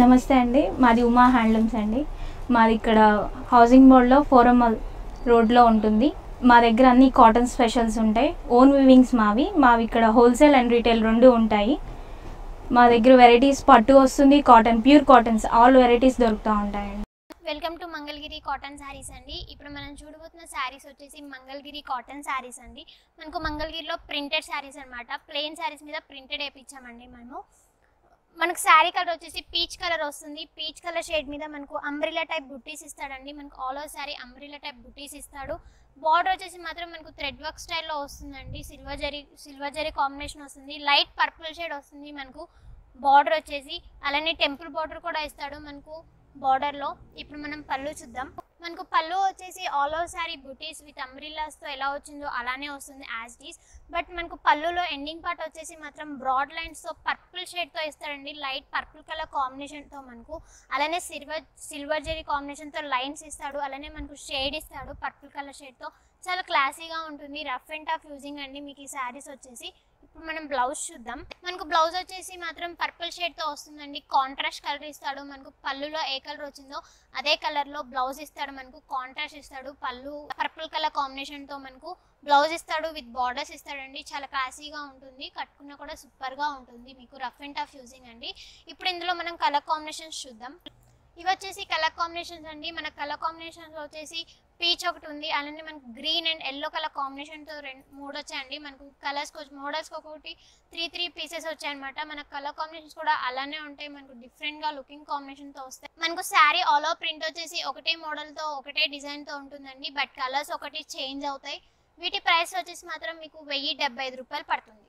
నమస్తే అండి, మాది ఉమా హ్యాండ్లూమ్స్ అండి. మాది ఇక్కడ హౌసింగ్ బోర్డ్లో ఫోరమల్ రోడ్లో ఉంటుంది. మా దగ్గర అన్ని కాటన్ స్పెషల్స్ ఉంటాయి. ఓన్ వివింగ్స్ మావి ఇక్కడ హోల్సేల్ అండ్ రీటైల్ రెండు ఉంటాయి. మా దగ్గర వెరైటీస్ పట్టు వస్తుంది, cotton, pure cottons all varieties దొరుకుతూ ఉంటాయండి. Welcome to Mangalagiri cotton saris అండి. ఇప్పుడు మనం చూడబోతున్న శారీస్ వచ్చేసి మంగళగిరి కాటన్ శారీస్ అండి. మనకు మంగళగిరిలో ప్రింటెడ్ శారీస్ అనమాట. ప్లెయిన్ శారీస్ మీద ప్రింటెడ్ వేయించామండి మనము. మనకు శారీ కలర్ వచ్చేసి పీచ్ కలర్ వస్తుంది. పీచ్ కలర్ షేడ్ మీద మనకు అంబ్రిలా టైప్ బుట్టీస్ ఇస్తాడండి. మనకు all over sari umbrella type బుట్టీస్ ఇస్తాడు. బార్డర్ వచ్చేసి మాత్రం మనకు థ్రెడ్ వర్క్ స్టైల్లో వస్తుందండి. సిల్వర్ జరీ కాంబినేషన్ వస్తుంది. లైట్ పర్పుల్ షేడ్ వస్తుంది మనకు బార్డర్ వచ్చేసి. అలానే టెంపుల్ బార్డర్ కూడా ఇస్తాడు మనకు బార్డర్లో. ఇప్పుడు మనం పళ్ళు చూద్దాం. మనకు పళ్ళు వచ్చేసి all over sari buttis with అంబ్రిల్లాస్తో ఎలా వచ్చిందో అలానే వస్తుంది యాజ్ డీస్. బట్ మనకు పళ్ళులో ఎండింగ్ పార్ట్ వచ్చేసి మాత్రం బ్రాడ్ లైన్స్తో పర్పుల్ షేడ్తో ఇస్తారండి. లైట్ పర్పుల్ కలర్ కాంబినేషన్తో మనకు, అలానే సిల్వర్ జరీ కాంబినేషన్తో లైన్స్ ఇస్తాడు. అలానే మనకు షేడ్ ఇస్తాడు పర్పుల్ కలర్ షేడ్తో. చాలా క్లాసీగా ఉంటుంది, రఫ్ అండ్ టఫ్ యూజింగ్ అండి మీకు ఈ శారీస్ వచ్చేసి. ఇప్పుడు మనం బ్లౌజ్ చూద్దాం. మనకు బ్లౌజ్ వచ్చేసి మాత్రం పర్పుల్ షేడ్తో వస్తుందండి. కాంట్రాస్ట్ కలర్ ఇస్తాడు మనకు. పళ్ళులో ఏ కలర్ వచ్చిందో అదే కలర్లో బ్లౌజ్ ఇస్తాడు మనకు. కాంట్రాస్ట్ ఇస్తాడు. పళ్ళు పర్పుల్ కలర్ కాంబినేషన్తో మనకు బ్లౌజ్ ఇస్తాడు విత్ బార్డర్స్ ఇస్తాడండి. చాలా క్లాసీగా ఉంటుంది, కట్టుకున్నా కూడా సూపర్గా ఉంటుంది మీకు, రఫ్ అండ్ టఫ్ యూజింగ్ అండి. ఇప్పుడు ఇందులో మనం కలర్ కాంబినేషన్స్ చూద్దాం. ఇవి వచ్చేసి కలర్ కాంబినేషన్స్ అండి. మన కలర్ కాంబినేషన్స్ వచ్చేసి పీచ్ ఒకటి ఉంది. అలానే మనకు గ్రీన్ అండ్ ఎల్లో కలర్ కాంబినేషన్తో మూడు వచ్చాయండి మనకు. కలర్స్ మోడల్స్కి ఒకటి త్రీ పీసెస్ వచ్చాయన్నమాట. మన కలర్ కాంబినేషన్స్ కూడా అలానే ఉంటాయి మనకు, డిఫరెంట్గా లుకింగ్ కాంబినేషన్తో వస్తాయి. మనకు శారీ ఆల్ ఓవర్ ప్రింట్ వచ్చేసి ఒకటే మోడల్తో ఒకటే డిజైన్తో ఉంటుందండి. బట్ కలర్స్ ఒకటి చేంజ్ అవుతాయి. వీటి ప్రైస్ వచ్చేసి మాత్రం మీకు 1075 రూపాయలు పడుతుంది.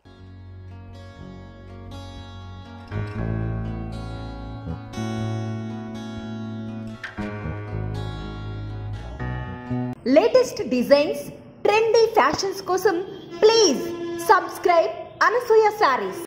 లేటెస్ట్ డిజైన్స్, ట్రెండీ ఫ్యాషన్స్ కోసం ప్లీజ్ సబ్స్క్రైబ్ అనసూయ సారీస్.